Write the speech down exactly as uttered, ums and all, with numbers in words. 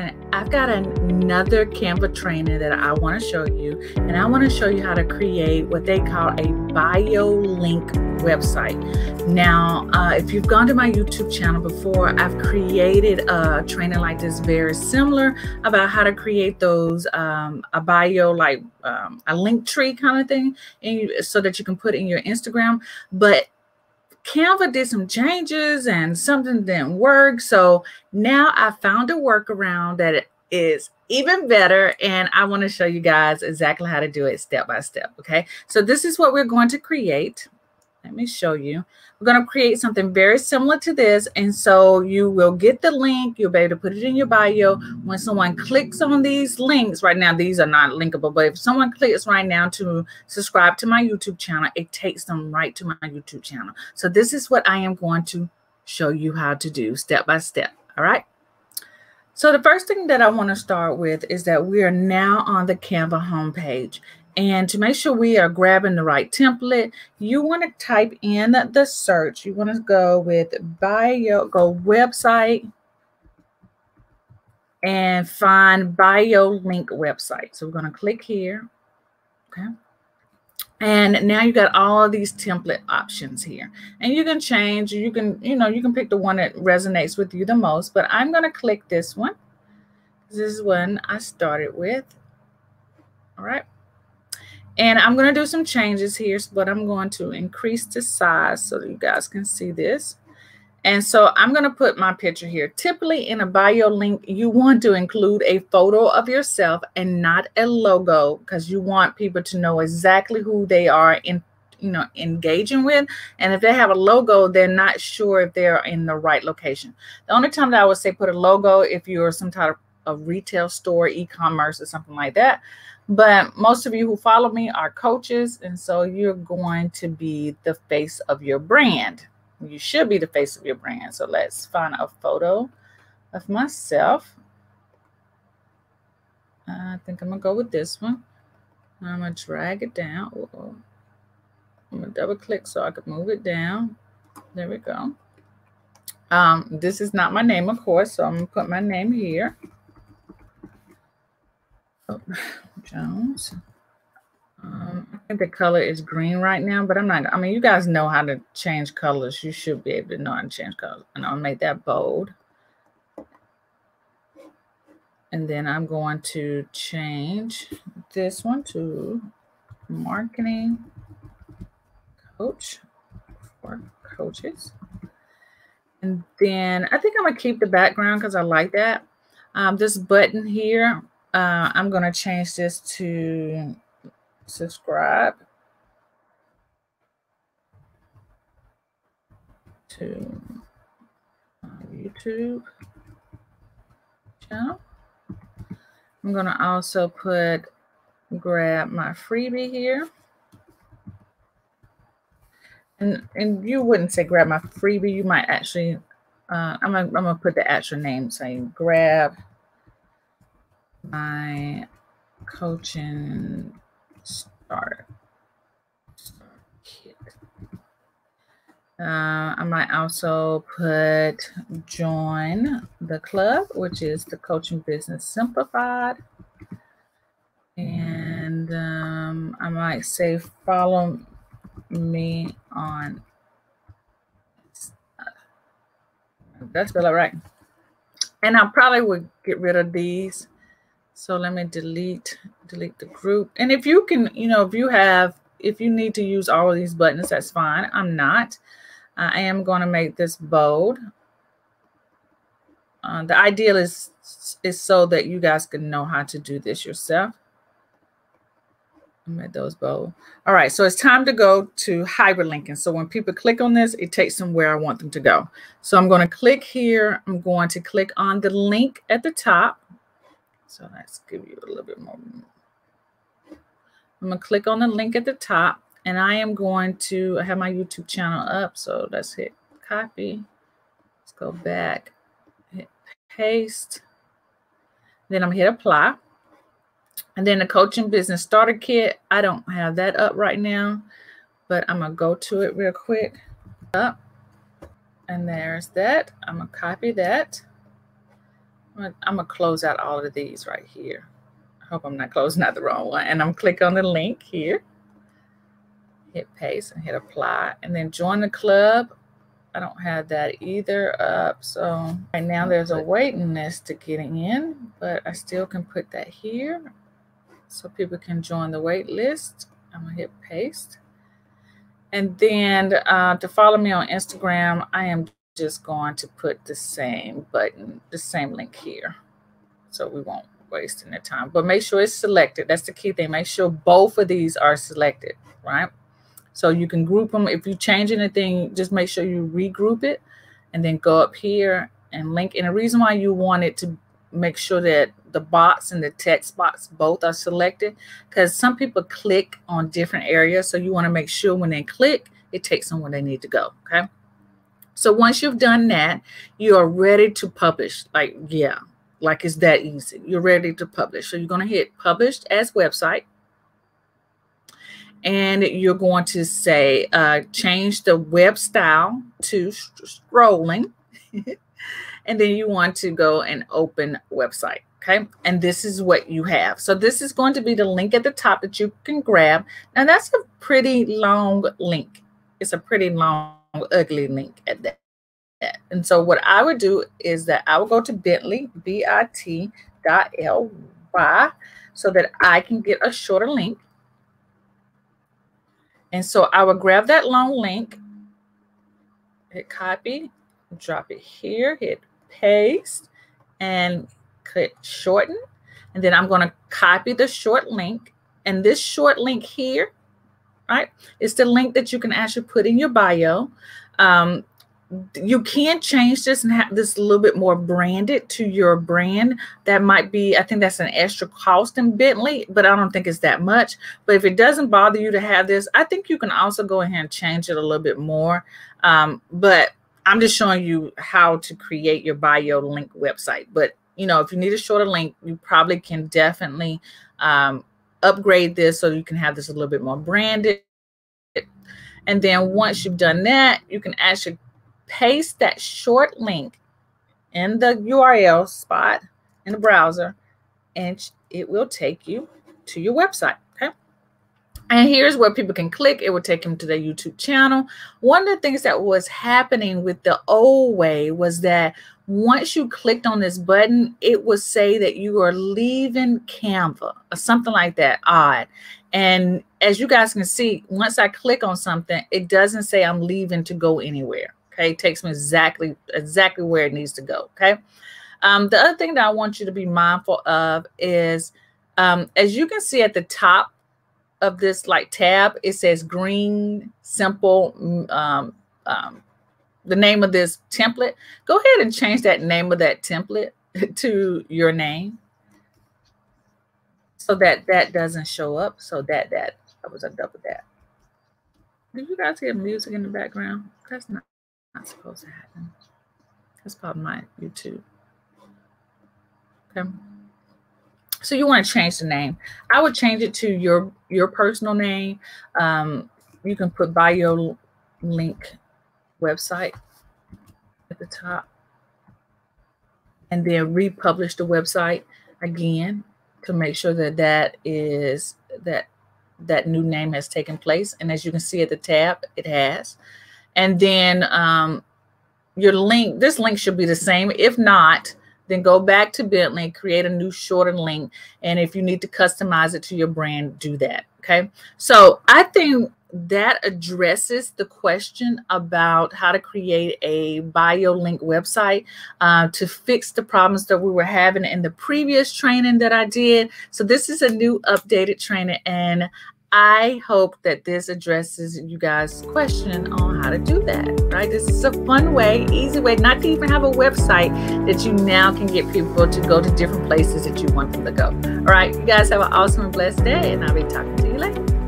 And I've got another Canva training that I want to show you, and I want to show you how to create what they call a bio link website. Now, uh, if you've gone to my YouTube channel before, I've created a training like this, very similar, about how to create those um, a bio, like um, a link tree kind of thing, and you, so that you can put in your Instagram. But Canva did some changes and something didn't work. So now I found a workaround that is even better. And I want to show you guys exactly how to do it step by step. Okay. So this is what we're going to create. Let me show you. We're going to create something very similar to this. And so you will get the link. You'll be able to put it in your bio. When someone clicks on these links right now, these are not linkable, but if someone clicks right now to subscribe to my YouTube channel, it takes them right to my YouTube channel. So this is what I am going to show you how to do step by step. All right. So the first thing that I want to start with is that we are now on the Canva homepage. And to make sure we are grabbing the right template, you want to type in the search. You want to go with bio, go website, and find bio link website. So we're going to click here. Okay. And now you got all of these template options here, and you can change, you can, you know, you can pick the one that resonates with you the most, but I'm going to click this one. This is one I started with. All right. And I'm going to do some changes here, but I'm going to increase the size so that you guys can see this. And so I'm going to put my picture here. Typically in a bio link, you want to include a photo of yourself and not a logo, because you want people to know exactly who they are in, you know, engaging with. And if they have a logo, they're not sure if they're in the right location. The only time that I would say put a logo if you're some type of a retail store, e-commerce, or something like that. But most of you who follow me are coaches, and so you're going to be the face of your brand. You should be the face of your brand. So let's find a photo of myself. I think I'm gonna go with this one. I'm gonna drag it down. Uh-oh. I'm gonna double click so I can move it down. There we go. Um, this is not my name, of course, so I'm gonna put my name here. Oh, Jones. Um, I think the color is green right now, but I'm not. I mean, you guys know how to change colors. You should be able to know how to change colors. And I'll make that bold. And then I'm going to change this one to marketing coach or coaches. And then I think I'm going to keep the background because I like that. Um, this button here. Uh, I'm going to change this to subscribe to my YouTube channel. I'm going to also put, grab my freebie here. And, and you wouldn't say grab my freebie. You might actually, uh, I'm going I'm to put the actual name saying grab my coaching start kit. Uh, I might also put join the club, which is the coaching business simplified. And um, I might say follow me on. That's about right. And I probably would get rid of these. So let me delete, delete the group. And if you can, you know, if you have, if you need to use all of these buttons, that's fine. I'm not. I am going to make this bold. Uh, the ideal is, is so that you guys can know how to do this yourself. I made those bold. All right. So it's time to go to hyperlinking. So when people click on this, it takes them where I want them to go. So I'm going to click here. I'm going to click on the link at the top. So let's give you a little bit more. I'm going to click on the link at the top, and I am going to, I have my YouTube channel up. So let's hit copy. Let's go back, hit paste. Then I'm going to hit apply. And then the coaching business starter kit. I don't have that up right now, but I'm going to go to it real quick. Up, and there's that. I'm going to copy that. I'm gonna close out all of these right here. I hope I'm not closing out the wrong one. And I'm click on the link here, hit paste and hit apply, and then join the club. I don't have that either up. So right now there's a waiting list to getting in, but I still can put that here so people can join the wait list. I'm gonna hit paste. And then uh, to follow me on Instagram, I am just going to put the same button, the same link here, so we won't waste any time. But make sure it's selected. That's the key thing. Make sure both of these are selected, right? So you can group them. If you change anything, just make sure you regroup it and then go up here and link. And the reason why you want it to make sure that the box and the text box both are selected, because some people click on different areas. So you want to make sure when they click, it takes them where they need to go. Okay. So once you've done that, you are ready to publish. Like, yeah, like it's that easy. You're ready to publish. So you're going to hit published as website. And you're going to say, uh, change the web style to scrolling. And then you want to go and open website. Okay. And this is what you have. So this is going to be the link at the top that you can grab. Now that's a pretty long link. It's a pretty long, ugly link at that. And so what I would do is that I will go to Bitly, B I T dot L Y, so that I can get a shorter link. And so I will grab that long link, hit copy, drop it here, hit paste, and click shorten. And then I'm going to copy the short link. And this short link here, right, it's the link that you can actually put in your bio. Um, you can change this and have this a little bit more branded to your brand. That might be, I think that's an extra cost in Bitly, but I don't think it's that much. But if it doesn't bother you to have this, I think you can also go ahead and change it a little bit more. Um, but I'm just showing you how to create your bio link website. But, you know, if you need a shorter link, you probably can definitely um, upgrade this so you can have this a little bit more branded. And then once you've done that, you can actually paste that short link in the U R L spot in the browser, and it will take you to your website. Okay. And here's where people can click. It will take them to their YouTube channel. One of the things that was happening with the old way was that once you clicked on this button, it would say that you are leaving Canva or something like that, odd. And as you guys can see, once I click on something, it doesn't say I'm leaving to go anywhere. Okay, it takes me exactly, exactly where it needs to go. Okay. Um, the other thing that I want you to be mindful of is, um, as you can see at the top of this like tab, it says green, simple, um, um, the name of this template. Go ahead and change that name of that template to your name so that that doesn't show up. So that, that, I was a double that. Did you guys hear music in the background? That's not. Not supposed to happen. That's probably my YouTube. Okay. So you want to change the name. I would change it to your your personal name. Um, you can put bio link website at the top, and then republish the website again to make sure that that is that that new name has taken place. And as you can see at the tab, it has. And then um, your link, this link should be the same. If not, then go back to Bitly, create a new shorter link. And if you need to customize it to your brand, do that. Okay. So I think that addresses the question about how to create a bio link website uh, to fix the problems that we were having in the previous training that I did. So this is a new updated training, and I hope that this addresses you guys' question on how to do that, right? This is a fun way, easy way, not to even have a website, that you now can get people to go to different places that you want them to go. All right, you guys have an awesome and blessed day, and I'll be talking to you later.